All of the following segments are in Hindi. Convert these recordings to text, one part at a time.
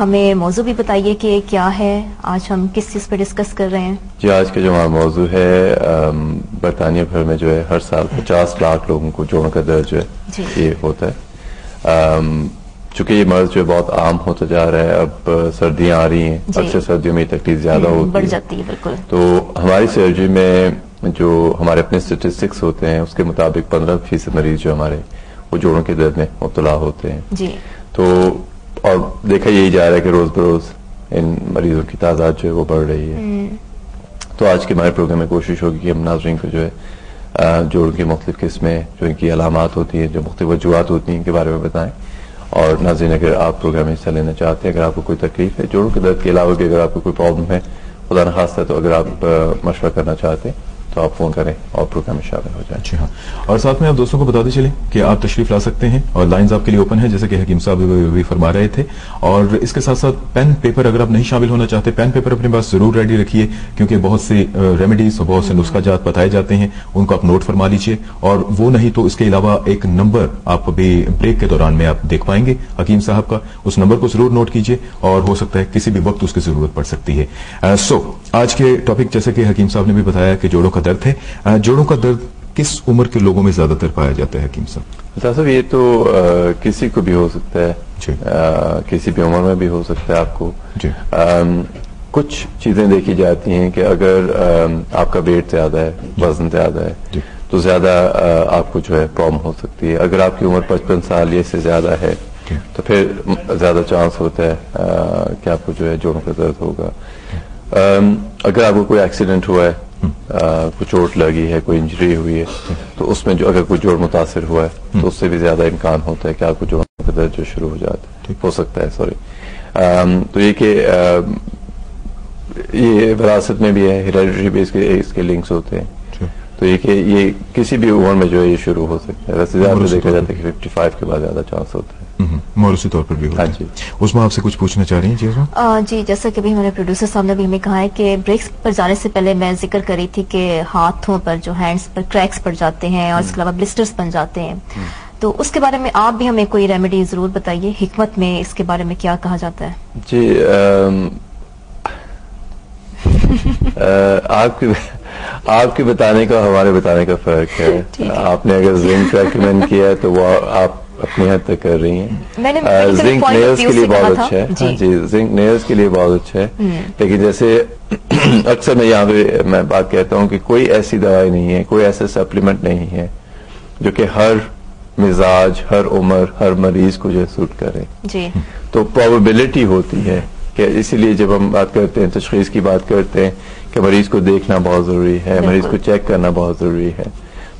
हमें मौजू भी बताइए कि क्या है, आज हम किस चीज़ पर डिस्कस कर रहे हैं। जी, आज का जो हमारा मौजू है, बरतानिया भर में जो है हर साल 50 लाख लोगों को जोड़ों का दर्द जो है ये होता है। चूंकि ये मर्ज जो है बहुत आम होता जा रहा है, अब सर्दियां आ रही हैं, अक्सर सर्दियों में तकलीफ ज्यादा होती बढ़ जाती है। बिल्कुल, तो हमारी सर्जरी में जो हमारे अपने स्टेटिस्टिक्स होते हैं उसके मुताबिक 15% मरीज जो हमारे वो जोड़ों के दर्द में मुब्तला होते हैं जी। तो और देखा यही जा रहा है कि रोज बरोज इन मरीजों की तादाद जो है वो बढ़ रही है। तो आज के हमारे प्रोग्राम में कोशिश होगी कि हम नाज़रीन को जो है जोड़ों की मुख्तलिफ किस्में, जो इनकी अलामात होती हैं, जो मुख्तलिफ वजूहात होती हैं, इनके बारे में बताएं। और नाज़रीन, अगर आप प्रोग्राम में हिस्सा लेना चाहते हैं, अगर आपको कोई तकलीफ है जोड़ों के दर्द के अलावा भी, अगर आपको कोई प्रॉब्लम है खुदा न खास्ता, तो अगर आप मशवरा करना चाहते हैं तो आप फोन करें और प्रोग्राम में शामिल हो जाए। जी हाँ, और साथ में आप दोस्तों को बताते चलें कि आप तशरीफ ला सकते हैं और लाइंस आपके लिए ओपन है, जैसे कि हकीम साहब भी फरमा रहे थे। और इसके साथ साथ पेन पेपर, अगर आप नहीं शामिल होना चाहते, पेन पेपर अपने पास जरूर रेडी रखिए, क्योंकि बहुत से रेमेडीज और बहुत से नुस्खा जात बताए जाते हैं, उनको आप नोट फरमा लीजिए। और वो नहीं तो इसके अलावा एक नंबर आप अभी ब्रेक के दौरान में आप देख पाएंगे हकीम साहब का, उस नंबर को जरूर नोट कीजिए और हो सकता है किसी भी वक्त उसकी जरूरत पड़ सकती है। सो आज के टॉपिक, जैसे कि हकीम साहब ने भी बताया कि जोड़ों दर्द है, जोड़ों का दर्द किस उम्र के लोगों में ज्यादातर पाया जाता है हकीम साहब? ये तो किसी को भी हो सकता है, किसी भी उम्र में भी हो सकता है आपको। कुछ चीजें देखी जाती हैं कि अगर आपका वेट ज्यादा है, वजन ज्यादा है, तो ज्यादा आपको जो है प्रॉब्लम हो सकती है। अगर आपकी उम्र 55 साल या इससे ज्यादा है तो फिर ज्यादा चांस होता है कि आपको जो है जोड़ों का दर्द होगा। अगर आपको कोई एक्सीडेंट हुआ है, कोई चोट लगी है, कोई इंजरी हुई है, तो उसमें जो अगर कोई जोड़ मुतासर हुआ है तो उससे भी ज्यादा इम्कान होता है कि आपको जोड़ों का दर्द जो शुरू हो जाता है, हो सकता है। तो ये कि ये विरासत में भी है, हेरिडिटी बेस के इसके लिंक्स होते हैं। तो ये कि ये किसी भी उम्र में जो है ये शुरू हो सकता है। वैसे ज्यादा देखा जाता है कि 55 के बाद ज्यादा चांस होता है, मौरूसी तौर पर भी होता है। उसमें आपसे कुछ पूछना चाह रही हैं जी? जैसा कि भी हमारे प्रोड्यूसर साहब ने भी हमें कहा है कि ब्रेक्स पर जाने से पहले मैं जिक्र करी थी कि हाथों पर जो हैंड्स पर क्रैक्स पड़ जाते हैं और इसके अलावा ब्लिस्टर्स बन जाते हैं, तो उसके बारे में आप भी हमें कोई रेमेडी जरूर बताइए। हिकमत में इसके बारे में क्या कहा जाता है जी? आपके बताने का हमारे बताने का फर्क है। आपने अगर जिंक रेकमेंड किया है तो वो आप अपने हद तक कर रही हैं। जिंक नेल्स के लिए बहुत अच्छा है जी, जिंक नेल्स के लिए बहुत अच्छा है। लेकिन जैसे अक्सर मैं यहाँ पे मैं बात कहता हूँ कि कोई ऐसी दवाई नहीं है, कोई ऐसा सप्लीमेंट नहीं है जो कि हर मिजाज, हर उम्र, हर मरीज को जो सूट करे जी। तो प्रोबेबिलिटी होती है कि इसीलिए जब हम बात करते हैं, तशखीस की बात करते हैं कि मरीज को देखना बहुत जरूरी है, मरीज को चेक करना बहुत जरूरी है।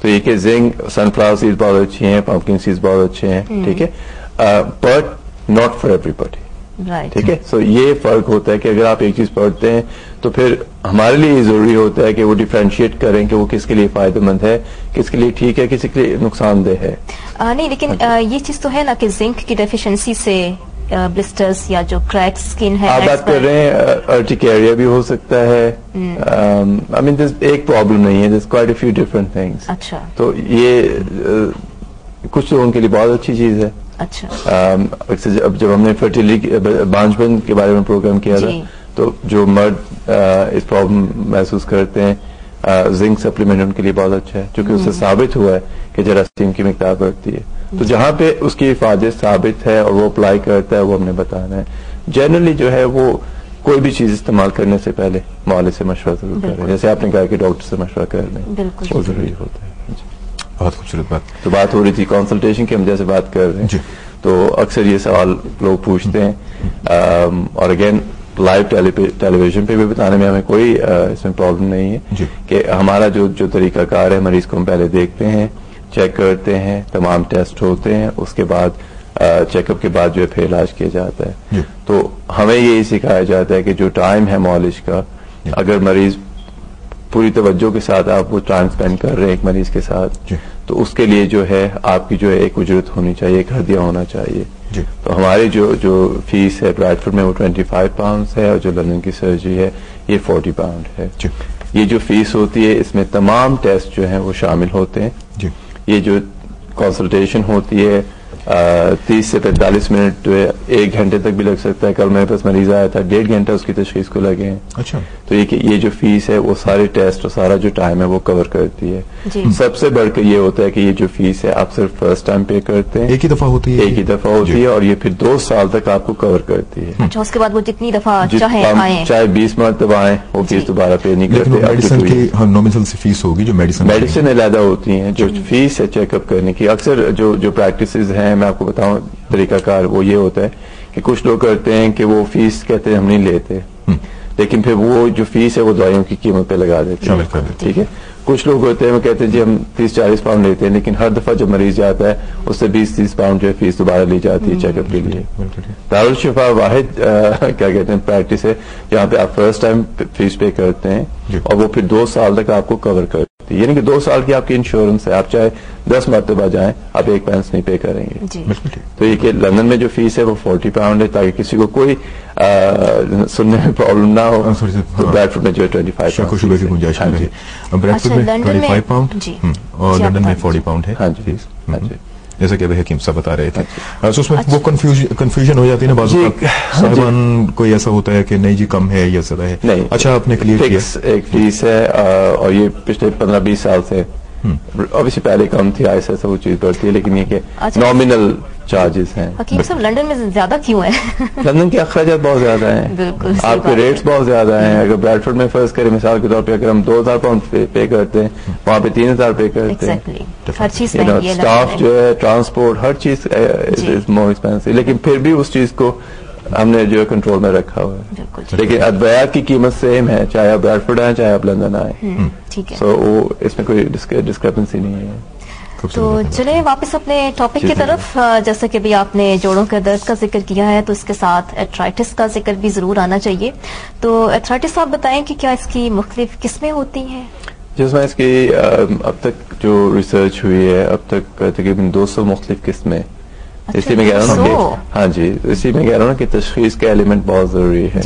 तो ये कि जिंक, सनफ्लावर सीड्स बहुत अच्छी हैं, पम्पकिन सीड्स बहुत अच्छे हैं, ठीक है, बट नॉट फॉर एवरीबॉडी, ठीक है। सो ये फर्क होता है कि अगर आप एक चीज पढ़ते हैं तो फिर हमारे लिए जरूरी होता है कि वो डिफ्रेंशिएट करें कि वो किसके लिए फायदेमंद है, किसके लिए ठीक है, किसके लिए नुकसानदेह है। नहीं, लेकिन ये चीज तो है ना कि जिंक की डेफिशिएंसी से ब्लिस्टर्स या जो क्रैक स्किन है, आप बात कर रहे हैं, अर्टिकेरिया भी हो सकता है। आई मीन एक प्रॉब्लम नहीं है, there is quite a few different things. अच्छा, तो ये कुछ लोगों के लिए बहुत अच्छी चीज है। अच्छा, अब जब हमने फर्टिलिटी बांझपन के बारे में प्रोग्राम किया था, तो जो मर्द इस प्रॉब्लम महसूस करते हैं, जिंक सप्लीमेंट उनके लिए बहुत अच्छा है, क्योंकि उससे साबित हुआ है कि जरासीम की मिकदार बढ़ती है। तो जहाँ पे उसकी इफादत साबित है और वो अप्लाई करता है, वो हमने बताना है। जनरली जो है वो कोई भी चीज इस्तेमाल करने से पहले मौले से मशवरा जरूर करें, जैसे आपने कहा कि डॉक्टर से मशवरा कर लें, वो जरूरी होता है। बहुत खूबसूरत बात। तो बात हो रही थी कंसल्टेशन की, हम जैसे बात कर रहे हैं, तो अक्सर ये सवाल लोग पूछते हैं। और अगेन, लाइव टेलीविजन पे भी बताने में हमें कोई इसमें प्रॉब्लम नहीं है कि हमारा जो तरीकाकार है, मरीज को हम पहले देखते हैं, चेक करते हैं, तमाम टेस्ट होते हैं, उसके बाद चेकअप के बाद जो है फिर इलाज किया जाता है। तो हमें यही सिखाया जाता है कि जो टाइम है मॉलिश का, अगर मरीज पूरी तवज्जो के साथ आप वो टाइम स्पेंड कर रहे हैं एक मरीज के साथ, तो उसके लिए जो है आपकी जो है एक उजरत होनी चाहिए, एक हदिया होना चाहिए। तो हमारी जो फीस है ब्रैडफोर्ड में वो 25 पाउंड है, और जो लंदन की सर्जरी है ये 40 पाउंड है। ये जो फीस होती है, इसमें तमाम टेस्ट जो है वो शामिल होते हैं। ये जो कंसल्टेशन होती है, 30 से 45 मिनट एक घंटे तक भी लग सकता है। कल मेरे पास मरीज आया था, 1.5 घंटा उसकी तशखीस को लगे हैं। अच्छा। तो ये जो फीस है वो सारे टेस्ट और सारा जो टाइम है वो कवर करती है। सबसे बढ़कर ये होता है कि ये जो फीस है आप सिर्फ फर्स्ट टाइम पे करते हैं, एक ही दफा होती है और ये फिर 2 साल तक आपको कवर करती है। अच्छा, उसके बाद वो जितनी दफा चाहे 20 मरतबा आए वो फीस दोबारा पे नहीं करते। फीस होगी जो मेडिसिन अलहदा होती है, जो फीस है चेकअप करने की। अक्सर जो प्रैक्टिस है, मैं आपको बताऊं तरीकाकार, वो ये होता है कि कुछ लोग करते हैं कि वो फीस कहते हैं हम नहीं लेते, लेकिन फिर वो जो फीस है वो दवाइयों की कीमत पे लगा देते हैं। ठीक है, कुछ लोग होते हैं वो कहते हैं जी हम 30-40 पाउंड लेते हैं, लेकिन हर दफा जब मरीज जाता है उससे 20-30 पाउंड जो है फीस दोबारा ली जाती है चेकअप के लिए। दारुल शिफा वाहिद क्या कहते हैं प्रैक्टिस है जहाँ पे आप फर्स्ट टाइम फीस पे करते हैं और वो फिर 2 साल तक आपको कवर करती है, यानी कि 2 साल की आपकी इंश्योरेंस है। आप चाहे 10 मरतबा जाए आप 1 पैंस नहीं पे करेंगे। तो ये लंदन में जो फीस है वो 40 पाउंड है, ताकि किसी को कोई सुनने में प्रॉब्लम ना हो। ब्रैडफोर्ड में जो है 25 पाउंड और लंदन में 40 पाउंड है। हाँ जी, हाँ जी, जैसा कि हकीम साहब बता रहे थे। तो उसमें वो कंफ्यूजन हो जाती है ना, बाजू साहिबान कोई ऐसा होता है कि नहीं जी कम है या ज्यादा है। नहीं, अच्छा आपने क्लियर किया एक फीस है और ये पिछले 15-20 साल से, ऑब्वियसली पहले कम थी, ऐसा वो चीज बढ़ती है, लेकिन ये कि नॉमिनल चार्जेस हैं। हकीम साहब लंदन में ज्यादा क्यों है? लंदन के अखराजात बहुत ज्यादा हैं, बिल्कुल आपके रेट्स बहुत ज्यादा हैं। अगर ब्रैडफोर्ड में फर्ज करें मिसाल के तौर पे, अगर हम 2000 पाउंड पे करते हैं, वहाँ पे 3000 पे करते हैं। हर चीज स्टाफ जो है, ट्रांसपोर्ट, हर चीज इज मोर एक्सपेंसिव, लेकिन फिर भी उस चीज को हमने जो है कंट्रोल में रखा हुआ है। लेकिन अद्वया की कीमत सेम है, चाहे आप ब्रैडफोर्ड आए चाहे आप लंदन आए। ठीक है, सो वो इसमें कोई डिस्क्रिपेंसी नहीं है। तो चले वापस अपने टॉपिक की तरफ। जैसा कि भी आपने जोड़ों के दर्द का जिक्र किया है, तो इसके साथ एथराइटिस का जिक्र भी जरूर आना चाहिए। तो एथराइटिस आप बताएं कि क्या इसकी मुख्तलिफ किस्में होती हैं? जिसमें इसकी अब तक जो रिसर्च हुई है, अब तक तकरीबन 200 मुख्तलिफ किस्में। इसी में कह रहा हूँ कि हाँ जी, इसी में कह रहा हूँ कि तशखीस का एलिमेंट बहुत जरूरी है।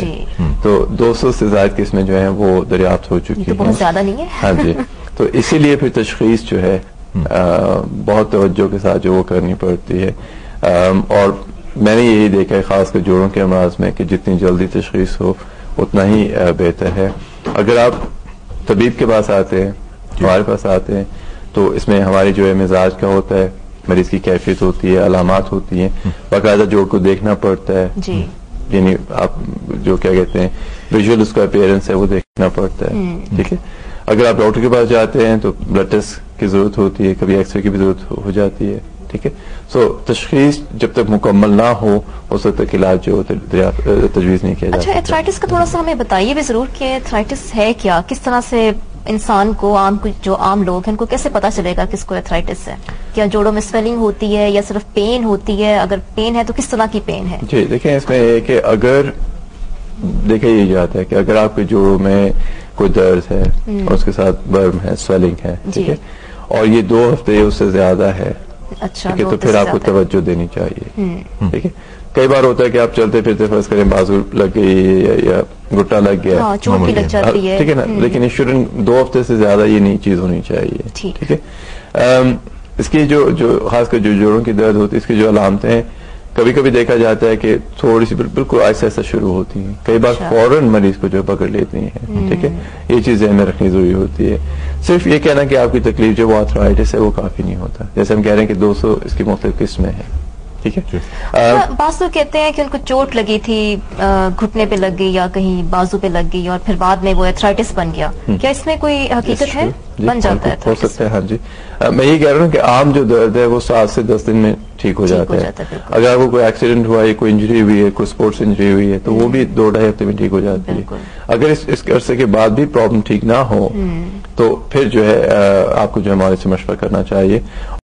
तो 200 से ज्यादा किस्में जो है वो दरियाफ्त हो चुकी है, बहुत ज्यादा नहीं है। हाँ जी, तो इसीलिए फिर तशखीस जो है बहुत तवज्जो के साथ जो वो करनी पड़ती है। और मैंने यही देखा है खासकर जोड़ों के अमराज में कि जितनी जल्दी तशखीस हो उतना ही बेहतर है। अगर आप तबीब के पास आते हैं, हमारे पास आते हैं, तो इसमें हमारी जो है मिजाज का होता है, मरीज की कैफियत होती है, अलामात होती हैं, बाकायदा जोड़ को देखना पड़ता है, यानी आप जो क्या कहते हैं विजुअल उसका अपीयरेंस है वो देखना पड़ता है। ठीक है, अगर आप डॉक्टर के पास जाते हैं तो ब्लड टेस्ट की जरूरत होती है, कभी एक्सरे की भी जरूरत हो जाती है। ठीक है, सो तशखीस जब तक मुकम्मल ना हो उस वक्त तक इलाज जो तजवीज नहीं किया जाता। अच्छा, एथराइटिस का थोड़ा सा हमें बताइए भी जरूर कि एथराइटिस है क्या, किस तरह से इंसान को, आम जो आम लोग हैं उनको कैसे पता चलेगा कि इसको एथराइटिस है? क्या जोड़ों में स्वेलिंग होती है या सिर्फ पेन होती है? अगर पेन है तो किस तरह की पेन है? जी देखिये, इसमें ये कि अगर देखा ये जाता है कि अगर आपके जोड़ों में कोई दर्द है और उसके साथ बर्म है, स्वेलिंग है, ठीक है, और ये 2 हफ्ते उससे ज्यादा है, अच्छा, ठीक है, तो फिर आपको तवज्जो देनी चाहिए। ठीक है, कई बार होता है कि आप चलते फिरते फर्ज करें बाजू लग गई या घुटना लग गया, हाँ, चोट भी लग जाती है, ठीक है ना, लेकिन शुरू 2 हफ्ते से ज्यादा ये नई चीज होनी चाहिए। ठीक है, इसकी जो खासकर जो जोड़ों की दर्द होती है, इसकी जो अलामतें कभी कभी देखा जाता है कि थोड़ी सी बिल्कुल ऐसा ऐसा शुरू होती है, कई बार फौरन मरीज को जो पकड़ लेती है। ठीक है, ये चीजें हमें रखनी जरूरी होती है। सिर्फ ये कहना कि आपकी तकलीफ जो आर्थराइटिस है वो काफी नहीं होता। जैसे हम कह रहे हैं कि 200 इसकी मुख्तलिफ किस्में हैं। ठीक है, बाजू कहते हैं कि उनको चोट लगी थी, घुटने पे लग गई या कहीं बाजू पे लग गई और फिर बाद में वो एथराइटिस बन गया, क्या इसमें कोई हकीकत है? बन जाता है, हो सकता है। हाँ जी, मैं ये कह रहा हूँ कि आम जो दर्द है वो 7 से 10 दिन में ठीक हो जाता है। अगर आपको कोई एक्सीडेंट हुआ है, कोई इंजरी हुई है, कोई स्पोर्ट्स इंजरी हुई है, तो वो भी 2-2.5 हफ्ते में ठीक हो जाती है। अगर इस अरसे के बाद भी प्रॉब्लम ठीक ना हो तो फिर जो है आपको जो हमारे से मशवरा करना चाहिए।